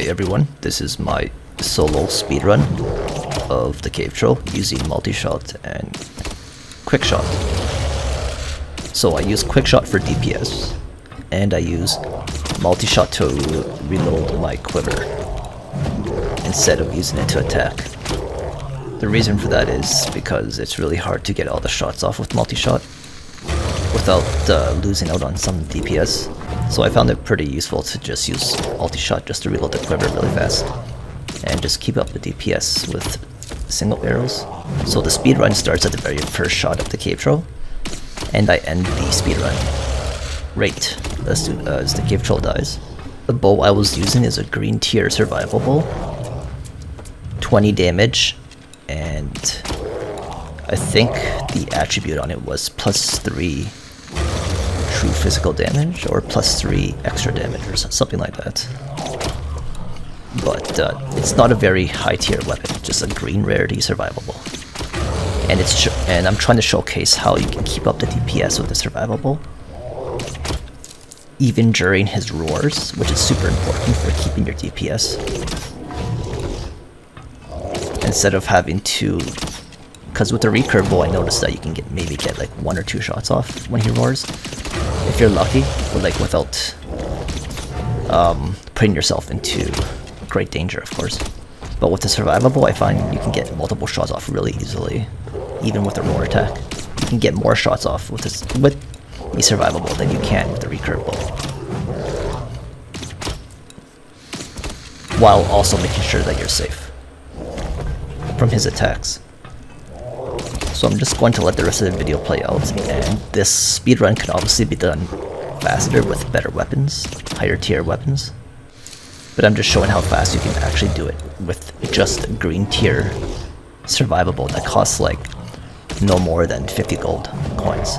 Hey everyone, this is my solo speedrun of the Cave Troll using multi-shot and quick shot. So I use quick shot for DPS, and I use multi-shot to reload my quiver instead of using it to attack. The reason for that is because it's really hard to get all the shots off with multi-shot without losing out on some DPS. So I found it pretty useful to just use multi-shot just to reload the quiver really fast and just keep up the DPS with single arrows. So the speedrun starts at the very first shot of the Cave Troll, and I end the speedrun right as the Cave Troll dies. The bow I was using is a green tier survival bow, 20 damage, and I think the attribute on it was +3 true physical damage or +3 extra damage or something like that. But it's not a very high tier weapon, just a green rarity survivable. And I'm trying to showcase how you can keep up the DPS with the survivable, even during his roars, which is super important for keeping your DPS. Instead of having to, because with the recurve bow I noticed that you can maybe get like 1 or 2 shots off when he roars, if you're lucky, but like without putting yourself into great danger, of course. But with the survivable, I find you can get multiple shots off really easily, even with a roar attack. You can get more shots off with the survivable than you can with the recurve bow, while also making sure that you're safe from his attacks. So I'm just going to let the rest of the video play out, and this speedrun can obviously be done faster with better weapons, higher tier weapons, but I'm just showing how fast you can actually do it with just a green tier survivable that costs like no more than 50 gold coins.